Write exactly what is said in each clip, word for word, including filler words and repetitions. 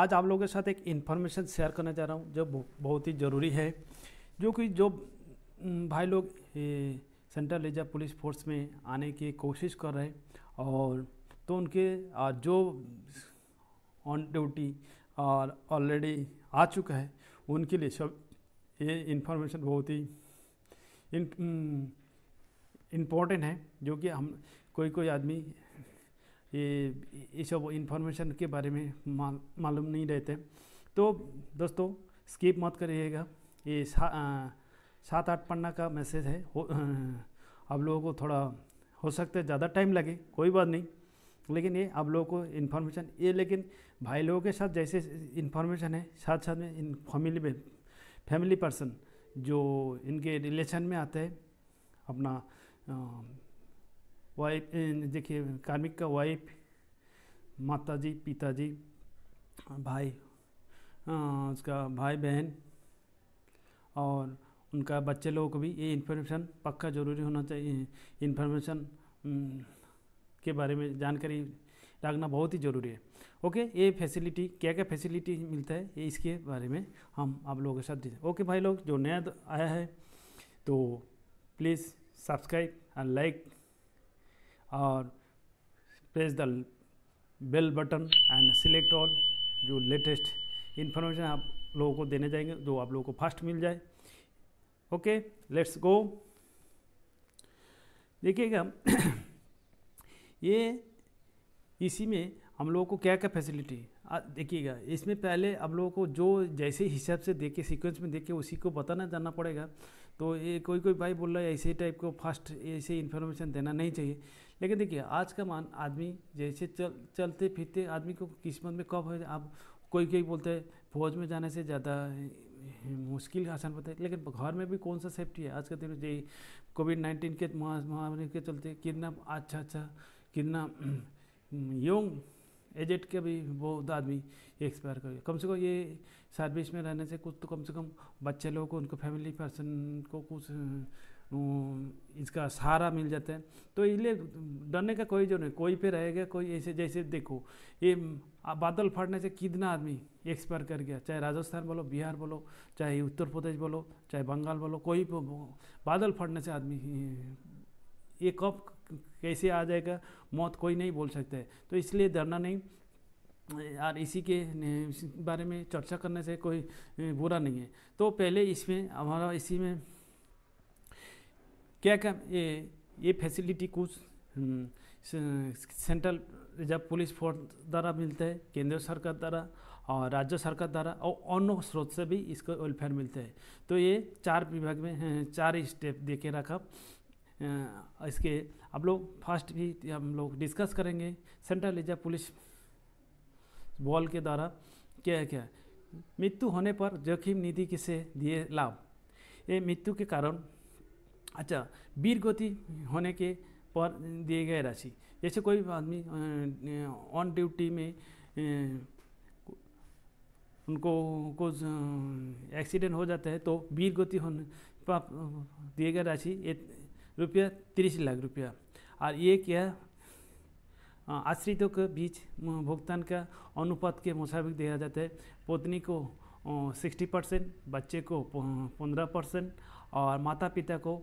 आज आप लोगों के साथ एक इन्फॉर्मेशन शेयर करना चाह रहा हूँ जो बहुत ही ज़रूरी है, जो कि जो भाई लोग सेंट्रल रिजर्व पुलिस फोर्स में आने की कोशिश कर रहे और तो उनके जो ऑन ड्यूटी और ऑलरेडी आ चुका है उनके लिए सब ये इन्फॉर्मेशन बहुत ही इम्पोर्टेंट है, जो कि हम कोई कोई आदमी ये ये सब इन्फॉर्मेशन के बारे में मालूम नहीं रहते। तो दोस्तों स्किप मत करिएगा, ये सात आठ पन्ना का मैसेज है, आप लोगों को थोड़ा हो सकता है ज़्यादा टाइम लगे, कोई बात नहीं, लेकिन ये आप लोगों को इन्फॉर्मेशन ये लेकिन भाई लोगों के साथ जैसे इन्फॉर्मेशन है साथ साथ में इन फैमिली में फैमिली पर्सन जो इनके रिलेशन में आते हैं, अपना वाइफ देखिए कार्मिक का वाइफ, माताजी, पिताजी, भाई आ, उसका भाई बहन और उनका बच्चे लोगों को भी ये इन्फॉर्मेशन पक्का ज़रूरी होना चाहिए। इन्फॉर्मेशन के बारे में जानकारी रखना बहुत ही ज़रूरी है। ओके, ये फैसिलिटी क्या क्या फैसिलिटी मिलता है ये इसके बारे में हम आप लोगों के साथ देते। ओके भाई लोग जो नया आया है तो प्लीज़ सब्सक्राइब और लाइक और press the bell button and select all, जो लेटेस्ट इन्फॉर्मेशन आप लोगों को देने जाएंगे जो आप लोगों को फास्ट मिल जाए। Okay let's go. देखिएगा ये इसी में हम लोगों को क्या क्या फैसिलिटी देखिएगा, इसमें पहले आप लोगों को जो जैसे हिसाब से देख के सीक्वेंस में देख के उसी को बताना जानना पड़ेगा। तो ये कोई कोई भाई बोल रहा है ऐसे टाइप को फास्ट ऐसे इन्फॉर्मेशन देना नहीं चाहिए, लेकिन देखिए आज का मान आदमी जैसे चल चलते फिरते आदमी को किस्मत में कब है, आप कोई कोई बोलते हैं फौज में जाने से ज़्यादा मुश्किल आसान पता है, लेकिन घर में भी कौन सा सेफ्टी है आज के दिन में। यही कोविड नाइन्टीन के महामारी के चलते कितना अच्छा अच्छा कितना यंग एजेड के भी बहुत आदमी एक्सपायर कर गया। कम से कम ये सर्विस में रहने से कुछ तो कम से कम बच्चे लोगों को उनको फैमिली पर्सन को कुछ इसका सहारा मिल जाता है। तो इसलिए डरने का कोई जो नहीं, कोई पे रहेगा कोई ऐसे। जैसे देखो ये बादल फटने से कितना आदमी एक्सपायर कर गया, चाहे राजस्थान बोलो, बिहार बोलो, चाहे उत्तर प्रदेश बोलो, चाहे बंगाल बोलो, कोई बादल फटने से आदमी ये कब कैसे आ जाएगा मौत कोई नहीं बोल सकता है। तो इसलिए डरना नहीं और इसी के बारे में चर्चा करने से कोई बुरा नहीं है। तो पहले इसमें हमारा इसी में क्या क्या ये ये फैसिलिटी कुछ सेंट्रल रिजर्व पुलिस फोर्स द्वारा मिलता है, केंद्र सरकार द्वारा और राज्य सरकार द्वारा और अन्य स्रोत से भी इसका वेलफेयर मिलता है। तो ये चार विभाग में चार स्टेप दे के रखा। इसके आप लोग फर्स्ट भी हम लोग डिस्कस करेंगे सेंट्रल रिजर्व पुलिस बॉल के द्वारा क्या क्या मृत्यु होने पर जोखिम निधि किसे दिए लाभ। ये मृत्यु के कारण अच्छा वीर गति होने के पर दिए गए राशि, जैसे कोई आदमी ऑन ड्यूटी में उनको कुछ एक्सीडेंट हो जाता है तो वीर गति होने पर दिए गए राशि रुपया तीस लाख रुपया और ये क्या आश्रितों के बीच भुगतान का अनुपात के मुताबिक दिया जाता है। पत्नी को सिक्सटी परसेंट, बच्चे को पंद्रह परसेंट और माता पिता को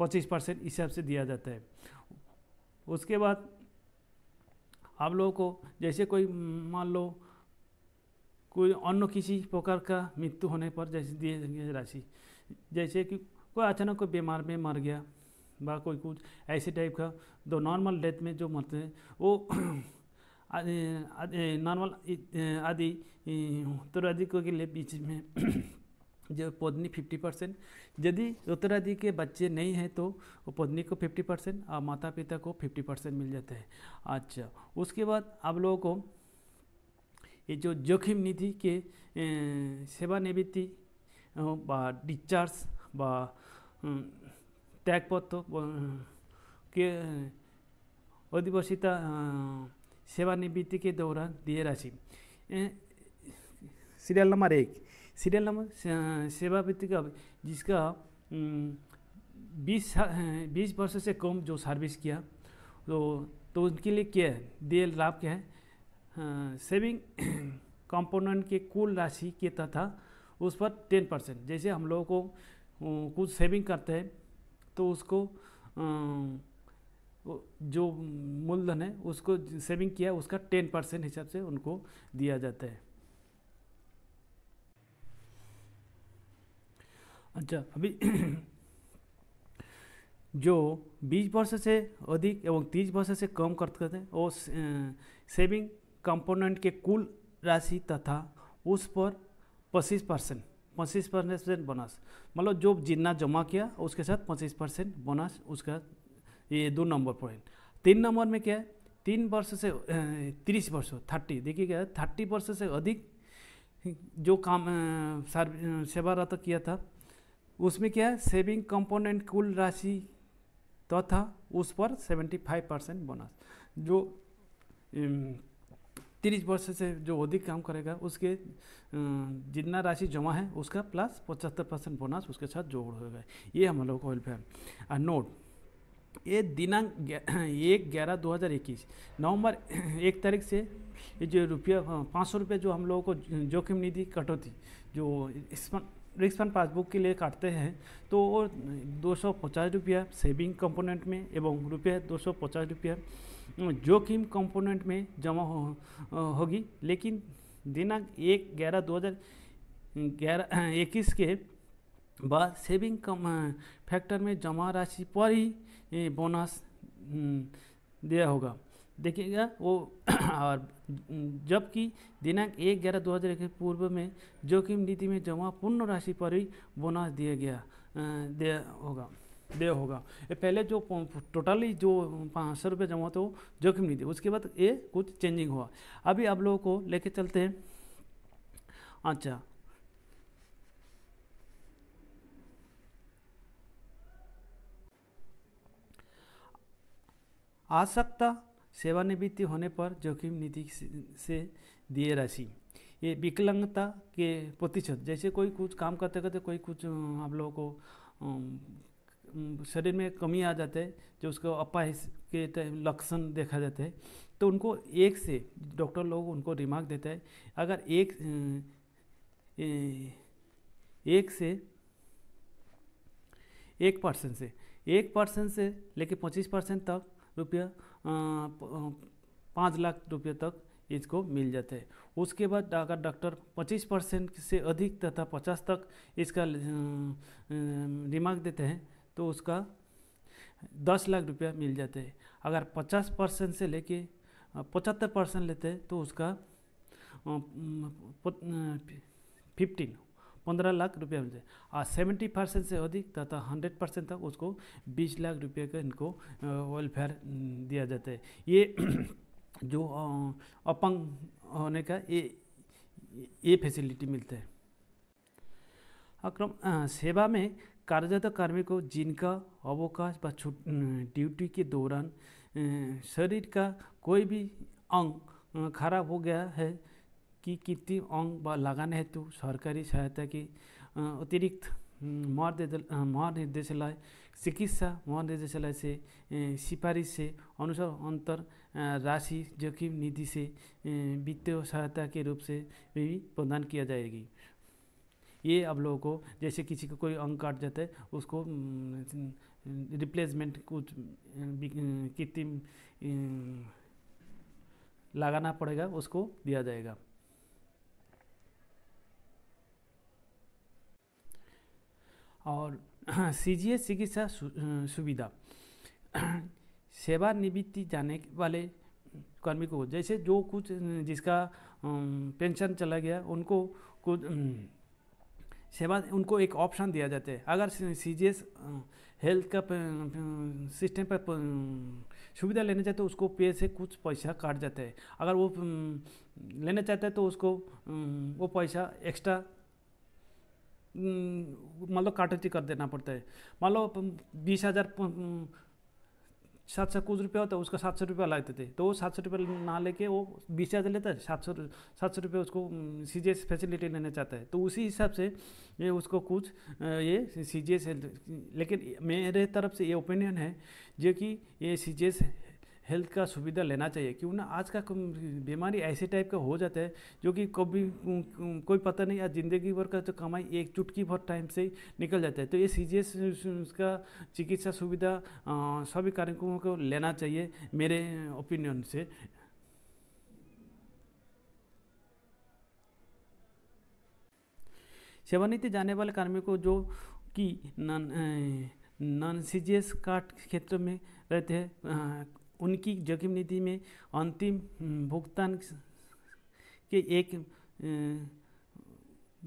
पच्चीस परसेंट इस हिसाब से दिया जाता है। उसके बाद आप लोगों को जैसे कोई मान लो कोई अन्य किसी प्रकार का मृत्यु होने पर जैसे दिए राशि, जैसे कि कोई अचानक कोई बीमार में मर गया बा कोई कुछ ऐसे टाइप का, दो नॉर्मल डेथ में जो मरते हैं वो नॉर्मल आदि उत्तराधिकों के लिए बीच में जो पत्नी फिफ्टी परसेंट, यदि उत्तराधिक के बच्चे नहीं हैं तो पत्नी को फिफ्टी परसेंट और माता पिता को फिफ्टी परसेंट मिल जाता है। अच्छा उसके बाद आप लोगों को ये जो जोखिम निधि के सेवानिवृत्ति डिस्चार्ज बा त्यागपत्र के अधिवसिता सेवानिवृत्ति के दौरान दिए राशि। सीरियल नंबर एक, सीरियल नंबर सेवावृत्ति का जिसका बीस बीस वर्ष से कम जो सर्विस किया तो तो उनके लिए क्या है दिए लाभ क्या है सेविंग कंपोनेंट के कुल राशि के तथा उस पर टेन परसेंट, जैसे हम लोगों को कुछ सेविंग करते हैं तो उसको जो मूलधन है उसको सेविंग किया है उसका टेन परसेंट हिसाब से उनको दिया जाता है। अच्छा, अभी जो बीस परसेंट से अधिक एवं तीस परसेंट से कम करते थे वो सेविंग कंपोनेंट के कुल राशि तथा उस पर पच्चीस परसेंट पच्चीस परसेंट बोनस, मतलब जो जितना जमा किया उसके साथ पच्चीस परसेंट बोनस उसका, ये दो नंबर पॉइंट। तीन नंबर में क्या है, तीन वर्ष से तीस वर्ष थर्टी, देखिए क्या है थर्टी वर्ष से अधिक जो काम सेवारत किया था उसमें क्या है सेविंग कंपोनेंट कुल राशि तथा उस पर सेवेंटी फाइव परसेंट बोनस। जो तीस वर्ष से जो अधिक काम करेगा उसके जितना राशि जमा है उसका प्लस पचहत्तर परसेंट बोनस उसके साथ जोड़ होगा। ये हम लोग को वेलफेयर। और नोट, ये दिनांक एक ग्यारह दो हज़ार इक्कीस नवम्बर एक तारीख से ये जो रुपया पाँच सौ रुपये जो हम लोगों को जोखिम निधि कटौती जो रिस्क फंड पासबुक के लिए काटते हैं तो वो दो सौ पचास रुपया सेविंग कंपोनेंट में एवं रुपया दो सौ पचास रुपया जोखिम कंपोनेंट में जमा हो, होगी, लेकिन दिनांक एक ग्यारह दो हज़ार ग्यारह इक्कीस के बाद सेविंग कम फैक्टर में जमा राशि पर ही बोनस दिया होगा, देखिएगा वो। और जबकि दिनांक एक ग्यारह दो हज़ार इक्कीस पूर्व में जोखिम नीति में जमा पूर्ण राशि पर ही बोनस दिया गया दिया होगा दे होगा ये पहले जो टोटली जो पाँच सौ रुपये जमा होते वो जोखिम नहीं दी, उसके बाद ये कुछ चेंजिंग हुआ। अभी आप लोगों को लेके चलते हैं। अच्छा, आवश्यकता सेवानिवृत्ति होने पर जोखिम नीति से दिए राशि, ये विकलांगता के प्रतिशत, जैसे कोई कुछ काम करते करते कोई कुछ आप लोगों को शरीर में कमी आ जाते हैं जो उसको अपाहिज के टाइम लक्षण देखा जाते हैं तो उनको एक से डॉक्टर लोग उनको रिमार्क देते हैं, अगर एक एक से एक परसेंट से एक परसेंट से लेके पच्चीस परसेंट तक रुपया पाँच लाख रुपये तक इसको मिल जाते हैं। उसके बाद अगर डॉक्टर पच्चीस परसेंट से अधिक तथा पचास तक इसका रिमार्क देते हैं तो उसका दस लाख रुपया मिल जाते हैं। अगर पचास परसेंट से लेके पचहत्तर परसेंट लेते हैं तो उसका फिफ्टीन पंद्रह लाख रुपया मिलता है। और सेवेंटी परसेंट से अधिक तथा हंड्रेड परसेंट तक उसको बीस लाख रुपये का इनको वेलफेयर दिया जाता है। ये जो अपंग होने का ये ये फैसिलिटी मिलता है। अक्रम सेवा में कार्यरत कार्मिकों जिनका अवकाश व ड्यूटी के दौरान शरीर का कोई भी अंग खराब हो गया है कि कृत्रिम अंग व लगाने हेतु सरकारी सहायता की अतिरिक्त महानिर्देशालय चिकित्सा महानिर्देशालय से सिफारिश से अनुसार अंतर राशि जोखिम निधि से वित्तीय सहायता के रूप से भी प्रदान किया जाएगी। ये आप लोगों को जैसे किसी को कोई अंग काट जाता है उसको रिप्लेसमेंट कुछ कृत्रिम लगाना पड़ेगा उसको दिया जाएगा। और सीजीएस चिकित्सा सुविधा सेवानिवृत्ति जाने वाले कर्मिकों को, जैसे जो कुछ जिसका पेंशन चला गया उनको कुछ सेवा उनको एक ऑप्शन दिया जाता है। अगर सीजीएस हेल्थ का सिस्टम पर सुविधा लेना चाहते तो उसको पे से कुछ पैसा काट जाता है, अगर वो लेना चाहता है तो उसको वो पैसा एक्स्ट्रा मान लो काटौती कर देना पड़ता है। मान लो बीस हज़ार सात सौ कुछ रुपया होता है उसका सात सौ रुपया लगते थे तो वो सात सौ रुपये ना लेके वो बीस हज़ार लेता है, सात सौ सात सौ रुपये उसको सी जी एस फैसिलिटी लेना चाहता है तो उसी हिसाब से ये उसको कुछ ये सी जी एस। लेकिन मेरे तरफ से ये ओपिनियन है जो कि ये सी जी एस हेल्थ का सुविधा लेना चाहिए, क्यों ना आज का बीमारी ऐसे टाइप का हो जाता है जो कि कभी कोई पता नहीं, आज ज़िंदगी भर का तो कमाई एक चुटकी भर टाइम से निकल जाता है। तो ये सी जी एस का चिकित्सा सुविधा सभी कार्यक्रमों को लेना चाहिए मेरे ओपिनियन से। सेवानिवृत्ति जाने वाले कार्मिकों जो कि non C G S card क्षेत्र में रहते हैं, उनकी जोखिम नीति में अंतिम भुगतान के एक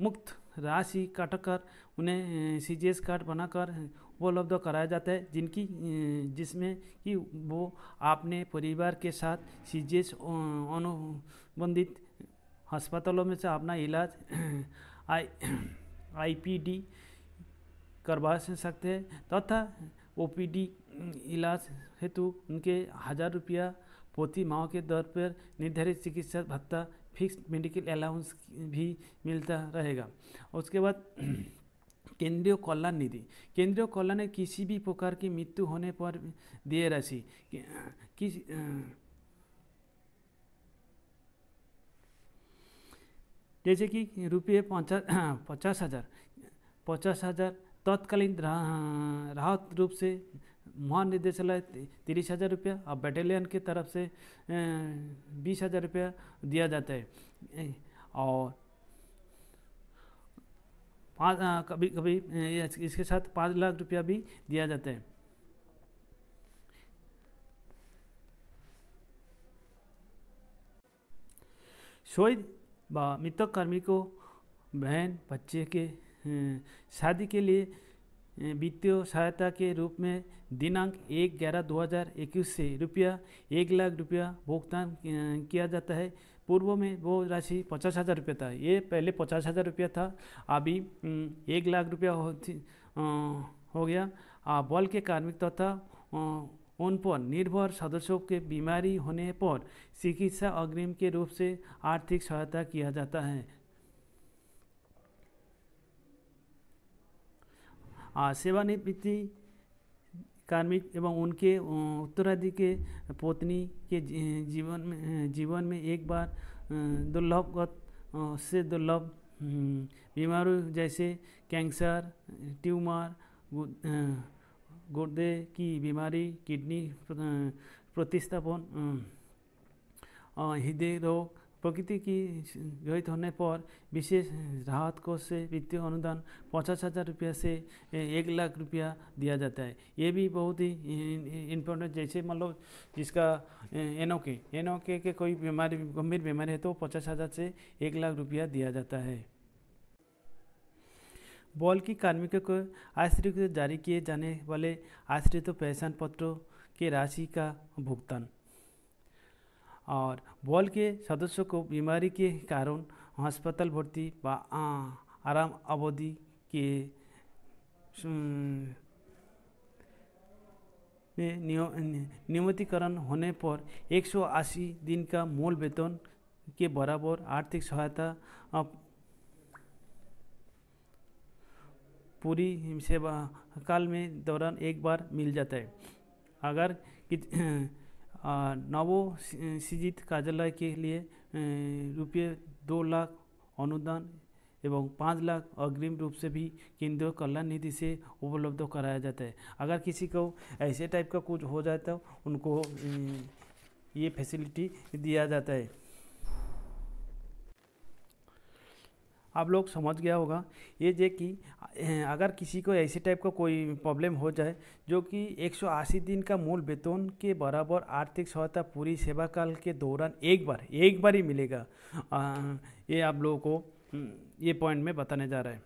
मुक्त राशि काटकर उन्हें सी जी एस कार्ड बनाकर उपलब्ध कराया जाता है, जिनकी जिसमें कि वो अपने परिवार के साथ सी जी एस अनुबंधित अस्पतालों में से अपना इलाज आई आई पी डी करवा सकते हैं तथा तो ओ पी डी इलाज हेतु उनके हज़ार रुपया प्रति माह के दर पर निर्धारित चिकित्सा भत्ता फिक्स मेडिकल अलाउंस भी मिलता रहेगा। उसके बाद केंद्रीय कल्याण निधि, केंद्रीय कल्याण में किसी भी प्रकार की मृत्यु होने पर देय राशि किस जैसे कि रुपये पचास हज़ार पचास हज़ार तत्कालीन राहत रूप से महानिदेशालय तीस हज़ार रुपया और बटालियन की तरफ से बीस हज़ार रुपया दिया जाता है। और पाँच कभी कभी इसके साथ पाँच लाख रुपया भी दिया जाता है। शहीद व मृतक कार्मिकों बहन बच्चे के शादी के लिए वित्तीय सहायता के रूप में दिनांक एक ग्यारह दो हज़ार इक्कीस से रुपया एक लाख रुपया भुगतान किया जाता है। पूर्व में वो राशि पचास हज़ार रुपया था, ये पहले पचास हज़ार रुपया था, अभी एक लाख रुपया हो, हो गया। आ, बल के कार्मिक तथा तो उन पर निर्भर सदस्यों के बीमारी होने पर चिकित्सा अग्रिम के रूप से आर्थिक सहायता किया जाता है। सेवानिवृत्ति कार्मिक एवं उनके उत्तराधिकारी के पत्नी के जीवन में जीवन में एक बार दुर्लभ से दुर्लभ बीमारियों जैसे कैंसर, ट्यूमर, गुर्दे की बीमारी, किडनी प्रतिस्थापन, हृदय रोग प्रकृति की गहित होने पर विशेष राहत कोष से वित्तीय अनुदान पचास हज़ार रुपया से एक लाख रुपया दिया जाता है। ये भी बहुत ही इम्पोर्टेंट, जैसे मान लो जिसका एनओके एनओके के कोई बीमारी गंभीर बीमारी है तो पचास हज़ार से एक लाख रुपया दिया जाता है। बॉल की कार्मिकों को आश्रित को जारी किए जाने वाले आश्रित पहचान पत्रों के राशि का भुगतान और बॉल के सदस्यों को बीमारी के कारण अस्पताल भर्ती व आराम अवधि के नियमितीकरण होने पर एक सौ अस्सी दिन का मूल वेतन के बराबर आर्थिक सहायता पूरी सेवा काल में दौरान एक बार मिल जाता है। अगर नवोसिजित कार्यालय के लिए रुपये दो लाख अनुदान एवं पाँच लाख अग्रिम रूप से भी केंद्रीय कल्याण निधि से उपलब्ध कराया जाता है। अगर किसी को ऐसे टाइप का कुछ हो जाए तो उनको ये फैसिलिटी दिया जाता है। आप लोग समझ गया होगा ये जे कि अगर किसी को ऐसे टाइप का को कोई प्रॉब्लम हो जाए जो कि एक सौ अस्सी दिन का मूल वेतन के बराबर आर्थिक सहायता पूरी सेवा काल के दौरान एक बार एक बार ही मिलेगा, आ, ये आप लोगों को ये पॉइंट में बताने जा रहा है।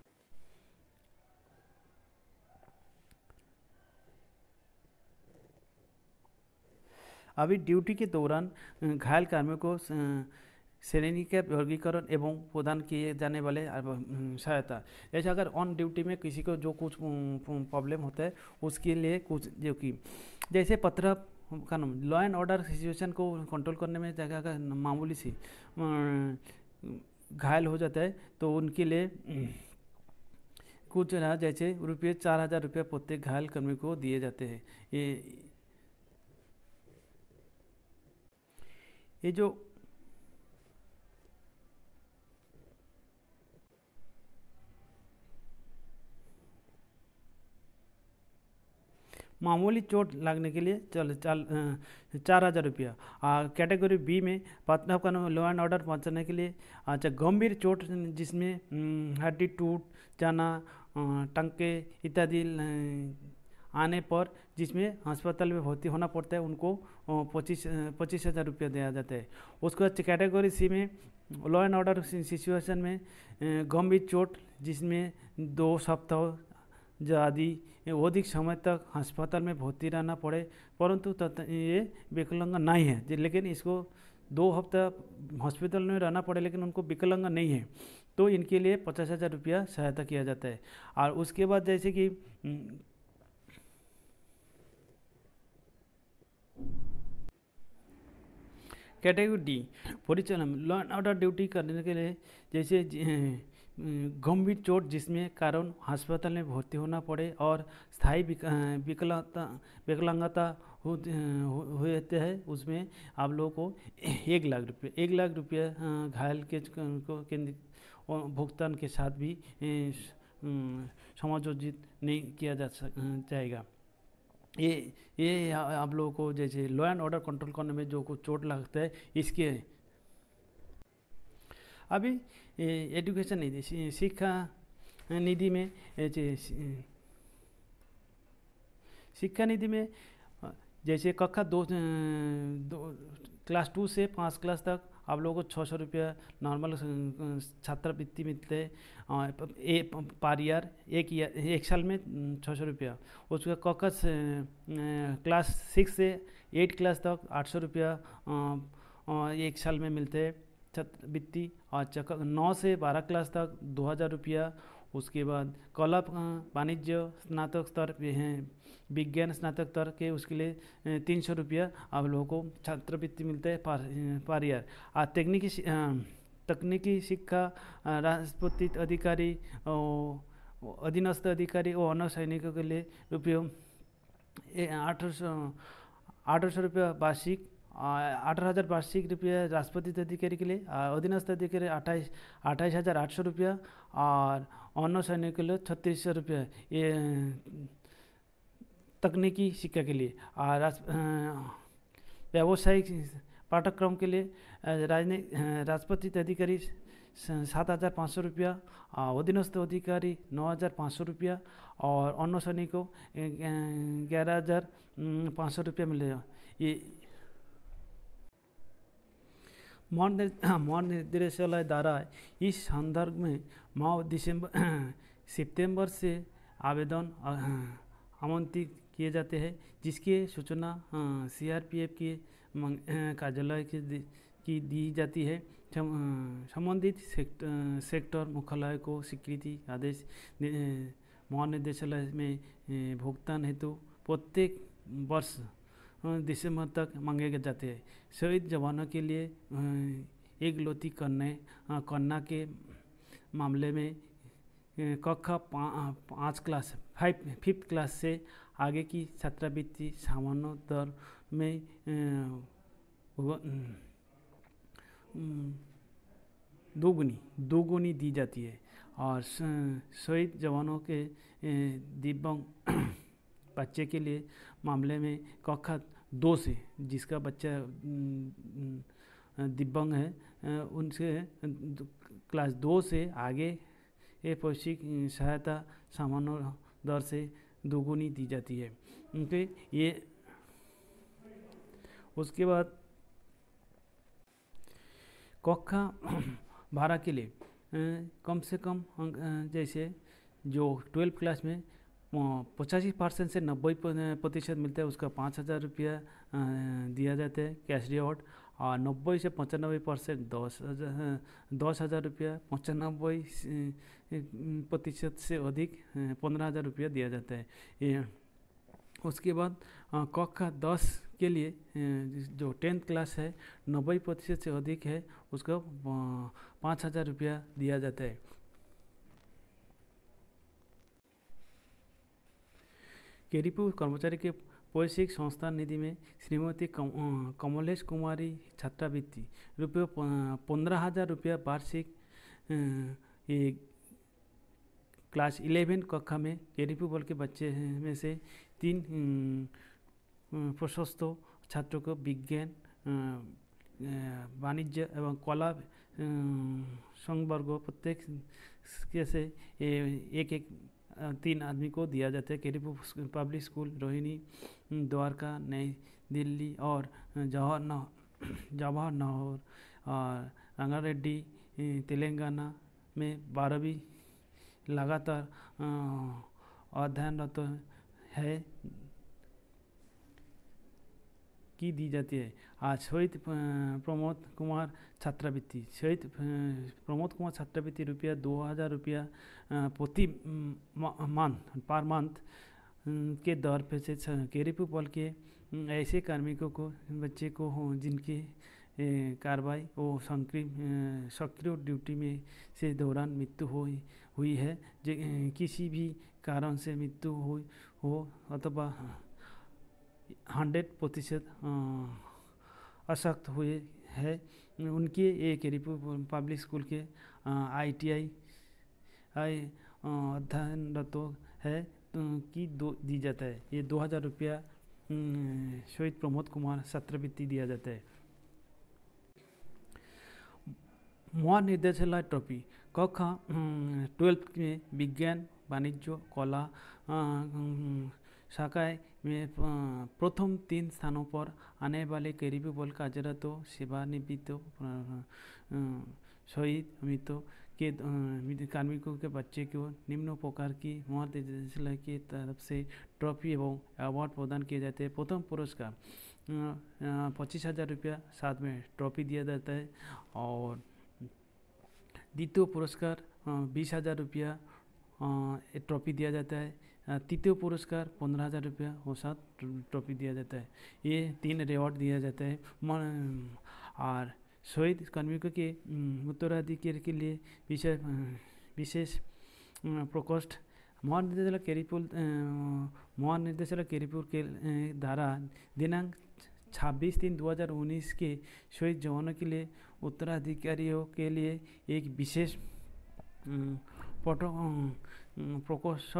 अभी ड्यूटी के दौरान घायल कार्मिकों को श्रेणी के वर्गीकरण एवं प्रदान किए जाने वाले सहायता, जैसे अगर ऑन ड्यूटी में किसी को जो कुछ प्रॉब्लम होता है उसके लिए कुछ जो कि जैसे पत्र कानून लॉ एंड ऑर्डर सिचुएशन को कंट्रोल करने में जगह अगर मामूली सी घायल हो जाता है तो उनके लिए कुछ रहा जैसे रुपये चार हज़ार रुपये प्रत्येक घायल कर्मी को दिए जाते हैं। ये ये जो मामूली चोट लगने के लिए चल चाल चार हज़ार रुपया, कैटेगरी बी में पटना का लॉ एंड ऑर्डर पहुंचाने के लिए अच्छा गंभीर चोट जिसमें हड्डी टूट जाना, टंके इत्यादि आने पर जिसमें अस्पताल में भर्ती होना पड़ता है उनको पच्चीस पच्चीस हज़ार रुपया दिया जाता है। उसके बाद कैटेगरी सी में लॉ एंड ऑर्डर सिचुएशन में गंभीर चोट जिसमें दो सप्ताह आदि अधिक समय तक अस्पताल में भर्ती रहना पड़े, परंतु ये विकलांग नहीं है, लेकिन इसको दो हफ्ता हॉस्पिटल में रहना पड़े लेकिन उनको विकलांग नहीं है, तो इनके लिए पचास हज़ार रुपया सहायता किया जाता है। और उसके बाद जैसे कि कैटेगरी डी परिचालन लॉ एंड ऑर्डर ड्यूटी करने के लिए जैसे गंभीर चोट जिसमें कारण अस्पताल में भर्ती होना पड़े और स्थायी विकलांगता विकलांगता होते हैं, उसमें आप लोगों को एक लाख रुपये एक लाख रुपये घायल के भुगतान के साथ भी समायोजित नहीं किया जा जाएगा। ये ये आप लोगों को जैसे लॉ एंड ऑर्डर कंट्रोल करने में जो कुछ चोट लगता है इसके। अभी एजुकेशन निधि शिक्षा निधि में शिक्षा निधि में जैसे कक्षा दो, दो क्लास टू से पाँच क्लास तक आप लोगों को छः सौ रुपया नॉर्मल छात्रवृत्ति मिलते हैं ए पर ईयर, एक ईयर एक साल में छः सौ रुपया। उसके कक्षा क्लास सिक्स से एट क्लास तक आठ सौ रुपया एक साल में मिलते हैं छात्रवृत्ति, और नौ से बारह क्लास तक दो हज़ार रुपया। उसके बाद कला वाणिज्य स्नातक स्तर विज्ञान स्नातक स्तर के उसके लिए तीन सौ रुपया आप लोगों को छात्रवृत्ति मिलता है पर ईयर। और तकनीकी तकनीकी शिक्षा राष्ट्रपति अधिकारी अधीनस्थ अधिकारी और अन्य सैनिकों के लिए रुपये आठ सौ आठ सौ रुपया वार्षिक अठारह हज़ार वार्षिक रुपया राष्ट्रपति अधिकारी के लिए, अधीनस्थ अधिकारी अट्ठाईस अट्ठाईस हज़ार आठ सौ रुपया और अन्य सैनिक के लिए छत्तीस सौ रुपया ये तकनीकी शिक्षा के लिए। और व्यावसायिक पाठ्यक्रम के लिए राष्ट्रपति अधिकारी सात हज़ार पाँच सौ रुपया, अधीनस्थ अधिकारी नौ हज़ार पाँच सौ रुपया और अन्य सैनिक को ग्यारह हज़ार पाँच सौ रुपया मिलेगा। ये महानिदेशालय द्वारा इस संदर्भ में मई दिसंबर सितंबर से आवेदन आमंत्रित किए जाते हैं, जिसकी सूचना सीआरपीएफ के कार्यालय की दी जाती है। संबंधित सेक्टर मुख्यालय को स्वीकृति आदेश महानिदेशालय में भुगतान हेतु प्रत्येक वर्ष दिसंबर तक मांगे जाते हैं। शहीद जवानों के लिए एकलौती करने करना के मामले में कक्षा पाँच क्लास फाइव फिफ्थ क्लास से आगे की छात्रवृत्ति सामान्य दर में दोगुनी दोगुनी दी जाती है। और शहीद जवानों के दिव्यांग बच्चे के लिए मामले में कक्षा दो से जिसका बच्चा दिव्यांग है उनसे क्लास दो से आगे ये पौष्टिक सहायता सामान्य दर से दोगुनी दी जाती है उनके ये। उसके बाद कक्षा भाड़ा के लिए कम से कम जैसे जो ट्वेल्थ क्लास में पचासी परसेंट से नब्बे प्रतिशत मिलता है उसका पाँच हज़ार रुपया दिया जाता है कैश रिवॉर्ड, और नब्बे से पचानबे परसेंट दस हज़ार दस हज़ार रुपया, पचानबे प्रतिशत से अधिक पंद्रह हज़ार रुपया दिया जाता है ये। उसके बाद कक्षा दस के लिए जो टेंथ क्लास है नब्बे प्रतिशत से अधिक है उसका पाँच हज़ार रुपया दिया जाता है। के कर्मचारी के वैश्विक संस्थान निधि में श्रीमती कमलेश कुमारी छात्रावृत्ति रुपये पंद्रह हज़ार रुपया वार्षिक क्लास इलेवन कक्षा में कैरिपुबल के बच्चे में से तीन प्रशस्त छात्रों को विज्ञान वाणिज्य एवं कला संवर्ग प्रत्येक से एक एक तीन आदमी को दिया जाता है। कैरिपुर पब्लिक स्कूल रोहिणी, द्वारका, नई दिल्ली और जवाहर जवाहर नहर और रंगारेड्डी तेलंगाना में बारहवीं लगातार अध्ययनरत है की दी जाती है। आज शहीद प्रमोद कुमार छात्रवृत्ति शहीद प्रमोद कुमार छात्रवृत्ति रुपया दो हज़ार रुपया प्रति मंथ पर मंथ के दौर पर से कैरिपुबल के ऐसे कार्मिकों को बच्चे को हों जिनके कार्रवाई और सक्रिय सक्रिय ड्यूटी में से दौरान मृत्यु हो हुई है, किसी भी कारण से मृत्यु हुई हो अथवा हंड्रेड प्रतिशत अशक्त हुए है, उनके ये कैरिपुबल पब्लिक स्कूल के आई टी आई आई अध्ययनरत है कि दो दी जाता है। ये दो हज़ार रुपया शहीद प्रमोद कुमार छात्रवृत्ति दिया जाता है। महानिदेशालय ट्रॉफी कक्षा ट्वेल्थ में विज्ञान वाणिज्य कला शाखाएँ में प्रथम तीन स्थानों पर आने वाले कैरिपुबल कार्यरत सेवानिवृत्त शहीद मृत के कार्मिकों के बच्चे को निम्न प्रकार की महानिदेशालय की तरफ से ट्रॉफी एवं अवार्ड प्रदान किए जाते हैं। प्रथम पुरस्कार पच्चीस हज़ार रुपया साथ में ट्रॉफी दिया जाता है और द्वितीय पुरस्कार बीस हज़ार रुपया ट्रॉफी दिया जाता है। तृतीय पुरस्कार पंद्रह हज़ार रुपया और साथ ट्रॉफी दिया जाता है। ये तीन रिवॉर्ड दिया जाता है। और शहीद कार्मिकों के उत्तराधिकारी के लिए विशेष विशेष प्रकोष्ठ महानिदेशालय कैरिपुबल महानिदेशालय कैरिपुबल के द्वारा दिनांक छब्बीस तीन दो हज़ार उन्नीस के शहीद जवानों के लिए उत्तराधिकारियों के लिए एक विशेष फोटो प्रकोष्ठ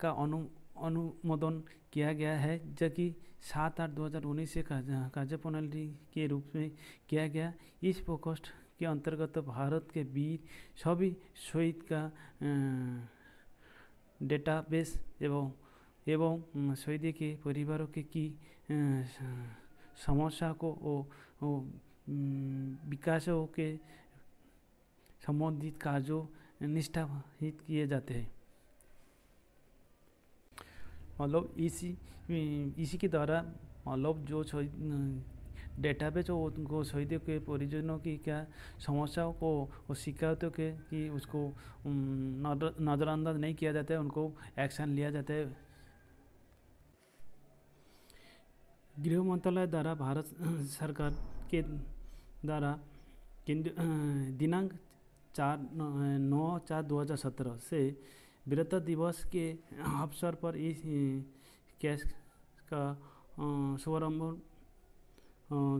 का अनु अनुमोदन किया गया है, जो कि सात आठ दो हज़ार उन्नीस से कार्यप्रणाली के रूप में किया गया। इस प्रकोष्ठ के अंतर्गत भारत के वीर सभी शहीद का डेटाबेस एवं एवं शहीद के परिवारों के की समस्या को विकास के संबंधित कार्यों निष्ठाहित किए जाते हैं। मतलब इसी इसी के द्वारा मतलब जो शहीद डेटाबेस उनको शहीदों के परिजनों की क्या समस्याओं को और शिकायतों के कि उसको नज़रअंदाज नहीं किया जाता है, उनको एक्शन लिया जाता है। गृह मंत्रालय द्वारा भारत सरकार के द्वारा दिनांक चार नौ चार दो हज़ार सत्रह से वीरता दिवस के अवसर पर इस कैश का शुभारम्भ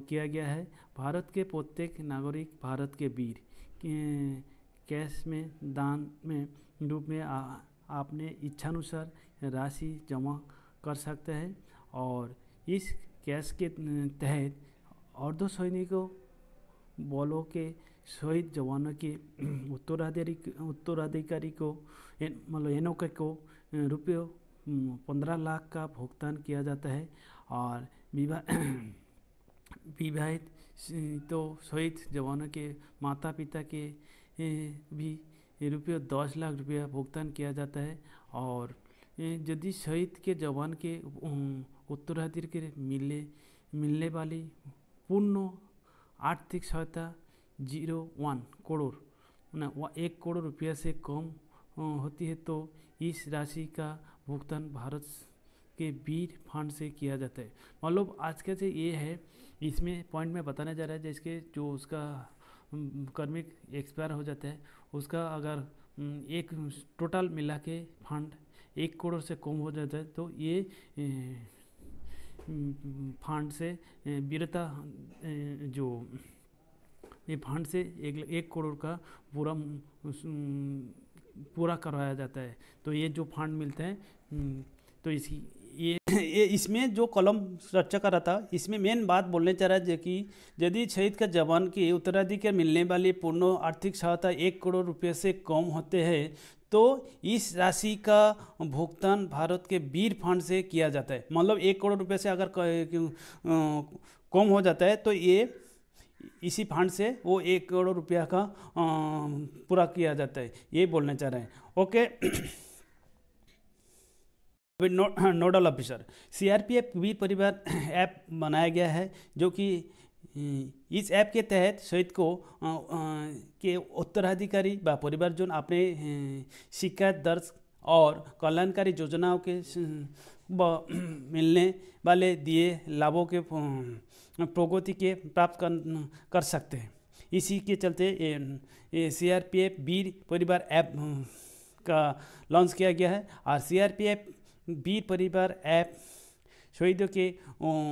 किया गया है। भारत के प्रत्येक नागरिक भारत के वीर कैश में दान में रूप में अपने इच्छानुसार राशि जमा कर सकते हैं और इस कैश के तहत अर्ध सैनिकों बलों के शहीद जवानों के उत्तराधिकारी उत्तराधिकारी को मतलब एनओके को रुपये पंद्रह लाख का भुगतान किया जाता है और विवाहित तो शहीद जवानों के माता पिता के भी रुपये दस लाख रुपया भुगतान किया जाता है। और यदि शहीद के जवान के उत्तराधिकारी के मिलने मिलने वाली पूर्ण आर्थिक सहायता जीरो वन करोड़ न एक करोड़ रुपया से कम होती है तो इस राशि का भुगतान भारत के वीर फंड से किया जाता है। मतलब आज का जो ये है इसमें पॉइंट में बताने जा रहा है जिसके जो उसका कार्मिक एक्सपायर हो जाता है उसका अगर एक टोटल मिला के फंड एक करोड़ से कम हो जाता है तो ये फंड से वीरता जो ये फंड से एक एक करोड़ का पूरा पूरा करवाया जाता है। तो ये जो फंड मिलता है तो इसी ये ये इसमें जो कॉलम चर्चा कर रहा था इसमें मेन बात बोलने चाह रहा है जो कि यदि शहीद का जवान के उत्तराधिकारी मिलने वाली पूर्ण आर्थिक सहायता एक करोड़ रुपये से कम होते हैं तो इस राशि का भुगतान भारत के वीर फंड से किया जाता है। मतलब एक करोड़ रुपये से अगर कम हो जाता है तो ये इसी फंड से वो एक करोड़ रुपया का पूरा किया जाता है, ये बोलना चाह रहे हैं। Okay, nodal officer CRPF Veer Parivar app बनाया गया है जो कि इस ऐप के तहत शहीद को आ, आ, के उत्तराधिकारी व परिवारजन अपने शिकायत दर्ज और कल्याणकारी योजनाओं के मिलने वाले दिए लाभों के प्रगति के प्राप्त कर, कर सकते हैं। इसी के चलते सीआरपीएफ वीर परिवार ऐप का लॉन्च किया गया है और सीआरपीएफ वीर परिवार ऐप शहीदों के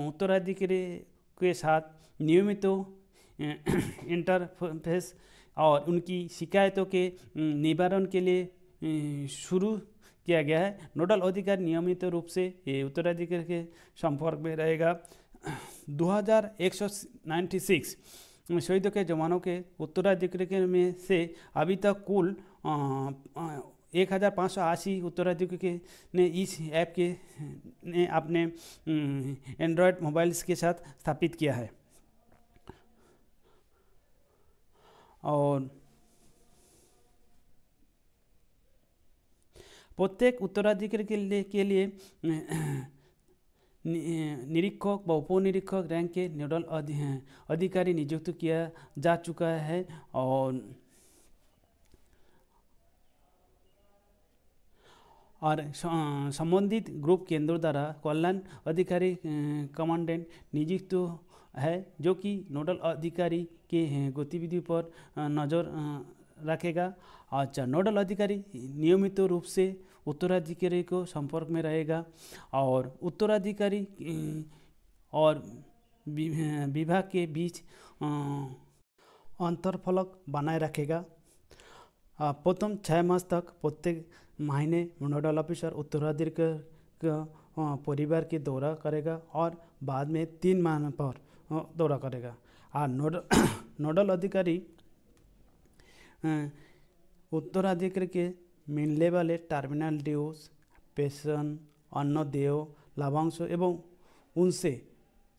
उत्तराधिकारी के साथ नियमित इंटरफेस और उनकी शिकायतों के निवारण के लिए शुरू किया गया है। नोडल अधिकारी नियमित रूप से उत्तराधिकारी के संपर्क में रहेगा। दो हज़ार एक सौ छियानवे शहीदों के जवानों के उत्तराधिकारी में से अभी तक कुल एक हज़ार पाँच सौ अस्सी उत्तराधिकारी ने इस ऐप के ने अपने एंड्रॉयड मोबाइल्स के साथ स्थापित किया है। और प्रत्येक उत्तराधिकारी के लिए के लिए निरीक्षक व उपनिरीक्षक रैंक के नोडल अधिकारी नियुक्त किया जा चुका है। और और संबंधित ग्रुप केंद्रों द्वारा कल्याण अधिकारी कमांडेंट नियुक्त है जो कि नोडल अधिकारी के गतिविधि पर नज़र रखेगा। अच्छा, नोडल अधिकारी नियमित रूप से उत्तराधिकारी को संपर्क में रहेगा और उत्तराधिकारी और विभाग के बीच अंतरफलक बनाए रखेगा। प्रथम छः मास तक प्रत्येक महीने नोडल ऑफिसर उत्तराधिकारी का परिवार के दौरा करेगा और बाद में तीन माह पर दौरा करेगा। और नोडल नोडल अधिकारी उत्तराधिकारी के मिलने वाले टर्मिनल ड्यूज, पेंशन, अन्न देय, लाभांश एवं उनसे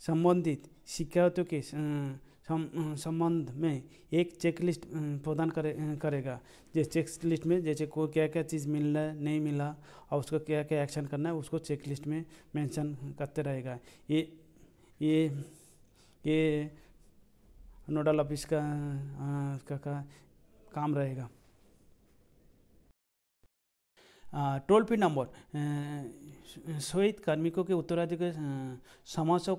संबंधित शिकायतों के संबंध में एक चेकलिस्ट प्रदान करे, करेगा। जिस चेकलिस्ट में जैसे को क्या क्या चीज़ मिल रहा है, नहीं मिला और उसको क्या क्या एक्शन करना है उसको चेकलिस्ट में मेंशन करते रहेगा। ये ये ये नोडल ऑफिस का, का, का काम रहेगा। टोल फ्री नंबर शहीद कार्मिकों के उत्तराधिकारी समस्या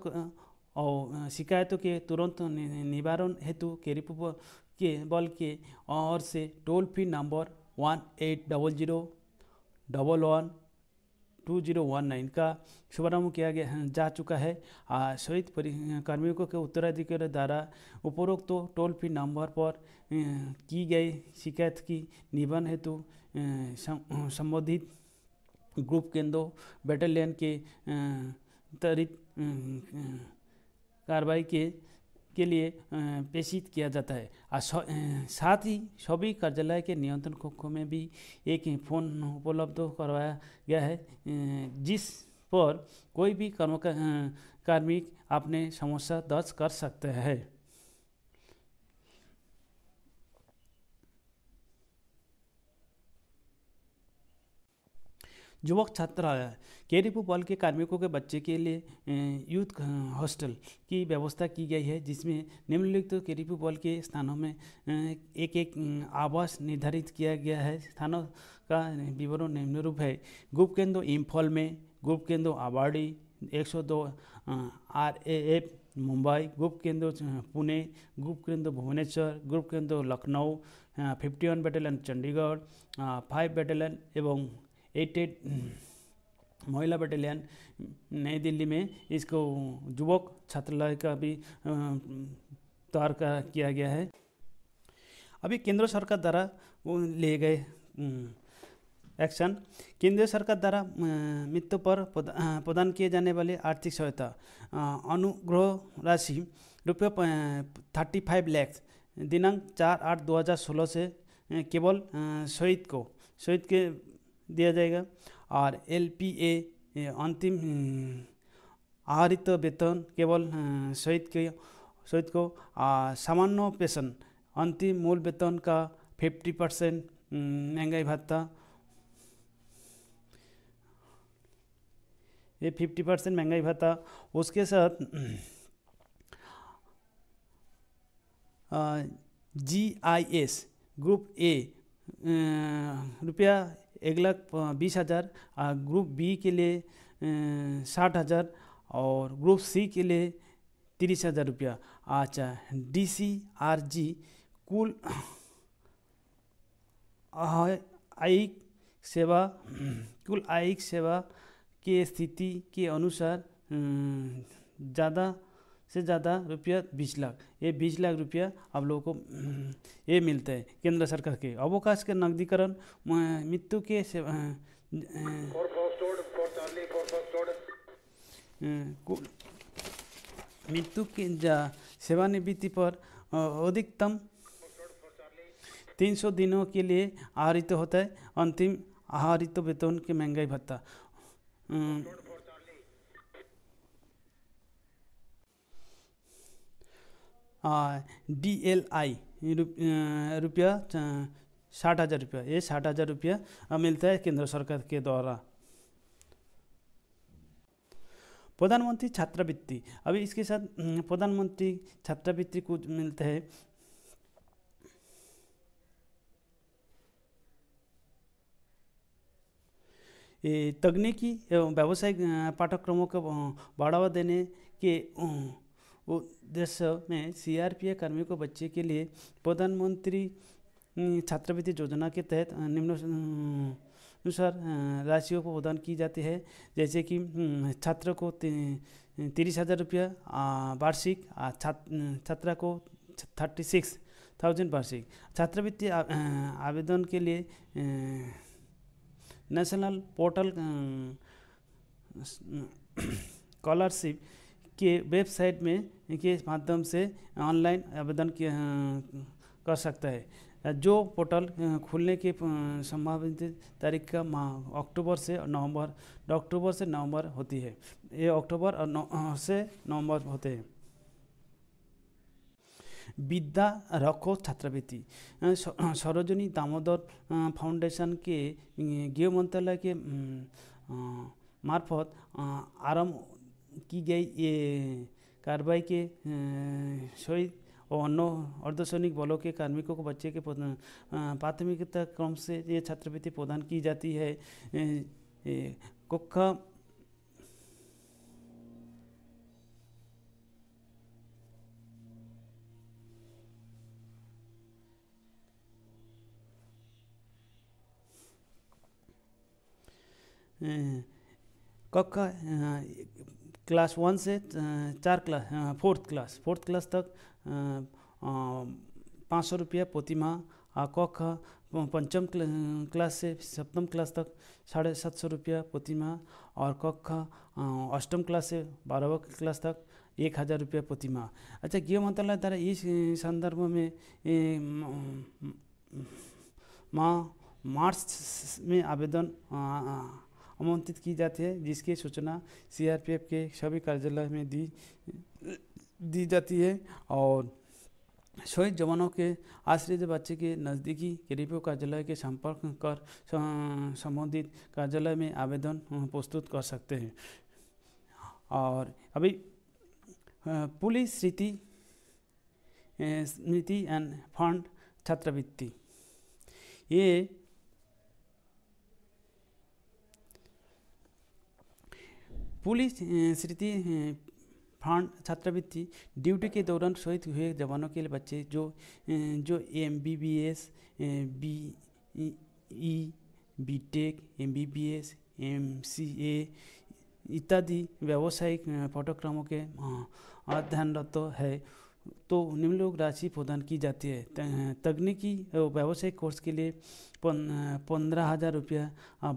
और शिकायतों के तुरंत निवारण हेतु के रिपोर्ट के बल के और से toll free number one eight double zero double one two zero one nine का शुभारम्भ किया गया जा चुका है। शहीद कार्मिकों के उत्तराधिकारी द्वारा उपरोक्त तो टोल फ्री नंबर पर की गई शिकायत की निवारण हेतु संबंधित ग्रुप केंद्रों, बैटालियन के त्वरित कार्रवाई के के लिए प्रेषित किया जाता है। और साथ ही सभी कार्यालय के नियंत्रण कक्ष में भी एक फोन उपलब्ध करवाया गया है जिस पर कोई भी कार्मिक अपने समस्या दर्ज कर सकते हैं। युवक छात्र केरीपू बल के कार्मिकों के बच्चे के लिए यूथ हॉस्टल की व्यवस्था की गई है जिसमें निम्नलिखित केरीपू बल के स्थानों में एक एक आवास निर्धारित किया गया है। स्थानों का विवरण निम्नरूप है। ग्रुप केंद्र इम्फॉल में, ग्रुप केंद्र आबाड़ी एक सौ दो R A F Mumbai, group केंद्र पुणे, ग्रुप केंद्र भुवनेश्वर, ग्रुप केंद्र Lucknow, fifty one battalion Chandigarh, five battalion एवं एट एट महिला बटालियन नई दिल्ली में इसको युवक छात्रालय का भी तैयार किया गया है। अभी केंद्र सरकार द्वारा लिए गए एक्शन, केंद्र सरकार द्वारा मृत्यु पर प्रदान किए जाने वाले आर्थिक सहायता अनुग्रह राशि रुपये थर्टी फाइव लैक्स दिनांक चार आठ दो हज़ार सोलह से केवल शहीद को शहीद के दिया जाएगा। और एल पी ए अंतिम आहरित वेतन केवल शहीद के शहीद को, सामान्य पेंशन अंतिम मूल वेतन का फिफ्टी परसेंट महंगाई भत्ता, ये फिफ्टी परसेंट महंगाई भत्ता, उसके साथ जी आई एस ग्रुप ए रुपया एक लाख बीस हज़ार, ग्रुप बी के लिए साठ हज़ार और ग्रुप सी के लिए तीस हज़ार रुपया। अच्छा, डी सी आर जी कुल आयिक सेवा कुल आयिक सेवा के स्थिति के अनुसार ज़्यादा से ज़्यादा रुपया बीस लाख, ये बीस लाख रुपया आप लोगों को ये मिलता है केंद्र सरकार के। अवकाश के नगदीकरण मृत्यु के सेवा मृत्यु के सेवानिवृत्ति पर अधिकतम तीन सौ दिनों के लिए आहरित होता है अंतिम आहरित वेतन के महंगाई भत्ता। डी एल आई रुपया साठ हज़ार रुपया, ये साठ हज़ार रुपया मिलता है केंद्र सरकार के द्वारा। प्रधानमंत्री छात्रवृत्ति, अभी इसके साथ प्रधानमंत्री छात्रवृत्ति को मिलता है तकनीकी एवं व्यावसायिक पाठ्यक्रमों को बढ़ावा देने के उद्देश्य में सीआरपीएफ कर्मियों को बच्चे के लिए प्रधानमंत्री छात्रवृत्ति योजना के तहत निम्नानुसार राशियों को प्रदान की जाती है, जैसे कि छात्र को तीस हज़ार रुपया वार्षिक, छात्रा को थर्टी सिक्स थाउजेंड वार्षिक। छात्रवृत्ति आवेदन के लिए नेशनल पोर्टल स्कॉलरशिप के वेबसाइट में के माध्यम से ऑनलाइन आवेदन कर सकता है। जो पोर्टल खुलने की संभावित तारीख का माह अक्टूबर से नवंबर अक्टूबर से नवंबर होती है, ये अक्टूबर और नौ से नवंबर होते हैं। विद्या रक्षक छात्रवृत्ति सरोजनी दामोदर फाउंडेशन के गृह मंत्रालय के मार्फत आरम्भ की गई ये कार्रवाई के शहीद और अन्य अर्धसैनिक बलों के कार्मिकों को बच्चे के प्राथमिकता क्रम से ये छात्रवृत्ति प्रदान की जाती है। कक्षा कक्षा क्लास वन से चार class fourth class fourth class तक पाँच सौ रुपया प्रति माह, कक्षा पंचम क्लास से सप्तम क्लास तक साढ़े सात सौ रुपया प्रति माह, और कक्षा अष्टम क्लास से बारहवीं क्लास तक एक हज़ार रुपया प्रति माह। अच्छा, गृह मंत्रालय द्वारा इस संदर्भ में माँ मार्च में आवेदन आमंत्रित की जाती है, जिसकी सूचना सीआरपीएफ के सभी कार्यालय में दी दी जाती है और शहीद जवानों के आश्रित बच्चे के नज़दीकी करीबी कार्यालय के संपर्क कर संबंधित कार्यालय में आवेदन प्रस्तुत कर सकते हैं। और अभी पुलिस स्मृति स्मृति एंड फंड छात्रवृत्ति, ये पुलिस स्मृति फंड छात्रवृत्ति ड्यूटी के दौरान शहीद हुए जवानों के लिए बच्चे जो जो MBBS B E BTech MBBS M C A इत्यादि व्यावसायिक पाठ्यक्रमों के अध्ययनरत है तो निम्नलिखित राशि प्रदान की जाती है। तकनीकी व्यावसायिक कोर्स के लिए पंद्रह हज़ार रुपया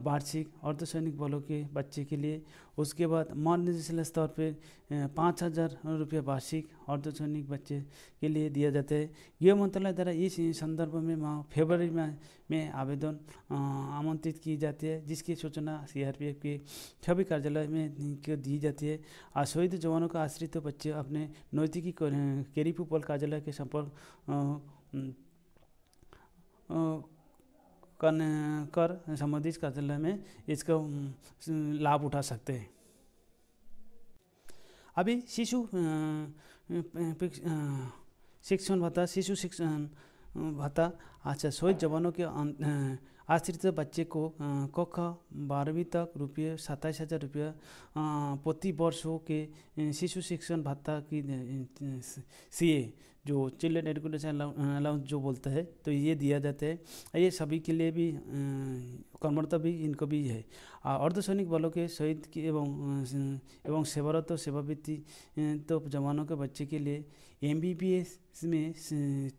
वार्षिक अर्धसैनिक बलों के बच्चे के लिए, उसके बाद महानिदेशालय स्तर पर पाँच हज़ार रुपया वार्षिक अर्धसैनिक बच्चे के लिए दिया जाता है। यह मंत्रालय द्वारा इस संदर्भ में माह फरवरी में, में आवेदन आमंत्रित की जाती है, जिसकी सूचना सीआरपीएफ के सभी कार्यालय में दी जाती है। शहीद जवानों का आश्रित बच्चे अपने नैतिकी केरीपू पोल कार्यालय के संपर्क कर संबंधित कार्यालय में इसका लाभ उठा सकते हैं। अभी शिशु शिक्षण भत्ता, शिशु शिक्षण भत्ता अच्छा शहीद जवानों के आश्रित बच्चे को कक्षा बारहवीं तक रुपये सत्ताईस हज़ार रुपये प्रति वर्ष के शिशु शिक्षण भत्ता की सीए जो चिल्ड्रेन एजुकेशन अलाउंस जो बोलता है तो ये दिया जाता है। ये सभी के लिए भी कर्मरता भी इनको भी है। अर्धसैनिक बलों के शहीद की एवं एवं सेवारत सेवावृत्ति तो जवानों के बच्चे के लिए एमबीबीएस में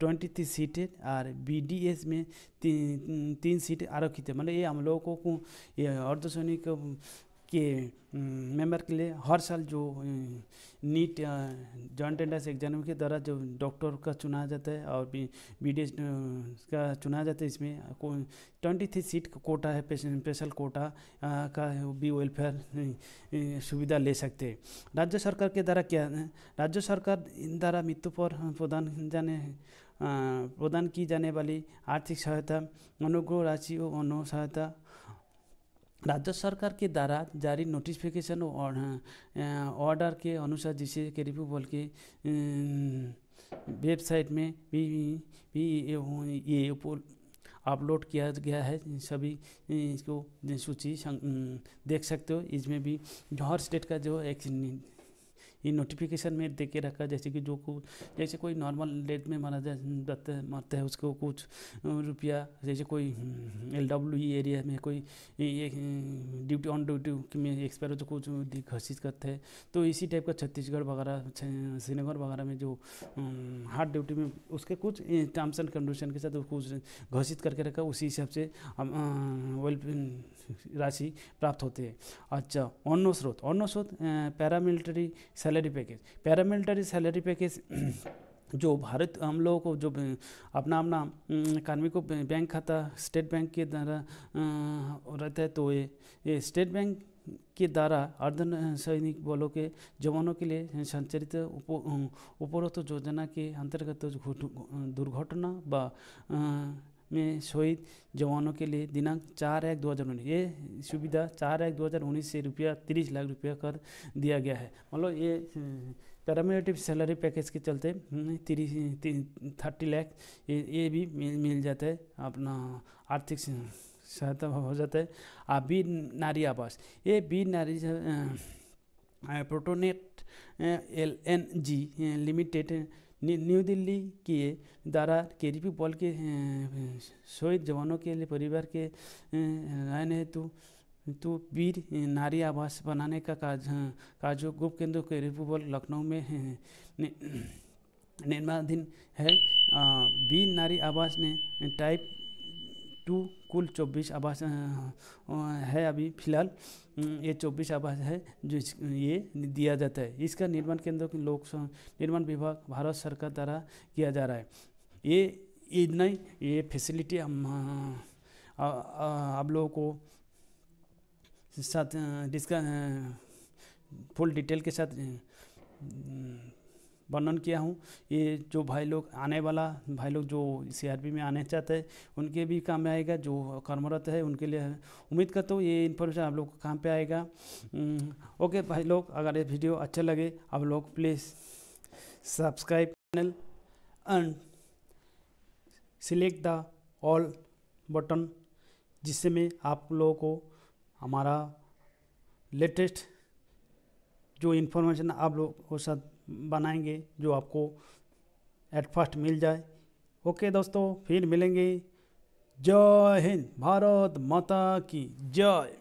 ट्वेंटी थ्री सीटें और बीडीएस में तीन तीन सीटें आरक्षित है। मतलब ये हम लोगों को अर्धसैनिक के मेंबर के लिए हर साल जो नीट जॉइंट एंट्रेंस एग्जाम के द्वारा जो डॉक्टर का चुना जाता है और बीडीएस का चुना जाता है, इसमें ट्वेंटी थ्री सीट का कोटा है, स्पेशल कोटा का भी वेलफेयर सुविधा ले सकते हैं। राज्य सरकार के द्वारा क्या राज्य सरकार द्वारा मृत्यु पर प्रदान जाने प्रदान की जाने वाली आर्थिक सहायता, अनुग्रह राशि और अनु सहायता राज्य सरकार के द्वारा जारी नोटिफिकेशन और ऑर्डर के अनुसार जिसे केरीपू बोल के वेबसाइट में भी भी ये अपलोड किया गया है। सभी इसको सूची देख सकते हो। इसमें भी हर स्टेट का जो एक ये नोटिफिकेशन में दे के रखा, जैसे कि जो को जैसे कोई नॉर्मल रेट में मारा जाता है मरता है उसको कुछ रुपया, जैसे कोई एल डब्ल्यू एरिया में कोई ड्यूटी ऑन ड्यूटी में एक्सपायर हो तो कुछ घोषित करते हैं। तो इसी टाइप का छत्तीसगढ़ वगैरह श्रीनगर वगैरह में जो हार्ड ड्यूटी में उसके कुछ टर्म्स एंड कंडीशन के साथ कुछ घोषित करके रखा, उसी हिसाब से वेल राशि प्राप्त होते हैं। अच्छा, अन्न स्रोत अन्न स्रोत paramilitary salary package paramilitary salary package जो भारत हम लोगों को जो अपना अपना कार्मिक को बैंक खाता स्टेट बैंक के द्वारा रहता है, तो ये, ये स्टेट बैंक के द्वारा अर्धसैनिक बलों के जवानों के लिए संचालित उपरोक्त योजना के अंतर्गत दुर्घटना व में शहीद जवानों के लिए दिनांक चार एक दो हज़ार उन्नीस ये सुविधा चार एक दो हज़ार उन्नीस से रुपया तीस लाख रुपया कर दिया गया है। मतलब ये पैरामिलिट्री सैलरी पैकेज के चलते तीस थर्टी लाख ये ये भी मिल मिल जाता है, अपना आर्थिक सहायता हो जाता है। आ बी नारी आवास ये बी नारी प्रोटोनेट L N G limited new Delhi के द्वारा केरीपी बल के शहीद जवानों के लिए परिवार के रहने हेतु तो वीर नारी आवास बनाने का कार्य कार्य गुप्त केंद्र केरीपी बल लखनऊ में निर्माणाधीन है। वीर नारी आवास ने टाइप टू कुल चौबीस आवास है। अभी फिलहाल ये चौबीस आवास है जो ये दिया जाता है। इसका निर्माण केंद्र के लोक निर्माण विभाग भारत सरकार द्वारा किया जा रहा है। ये इतना ही ये फैसिलिटी हम आप लोगों को साथ जिसका फुल डिटेल के साथ वर्णन किया हूँ। ये जो भाई लोग आने वाला भाई लोग जो सीआरपी में आने चाहते हैं उनके भी काम में आएगा, जो कर्मरत है उनके लिए। उम्मीद करता हूँ ये इन्फॉर्मेशन आप लोग को काम पे आएगा। ओके भाई लोग, अगर ये वीडियो अच्छा लगे आप लोग please subscribe channel and select the all button, जिससे मैं आप लोगों को हमारा लेटेस्ट जो इन्फॉर्मेशन आप लोग को साथ बनाएंगे जो आपको एट फर्स्ट मिल जाए। ओके दोस्तों, फिर मिलेंगे। जय हिंद, भारत माता की जय।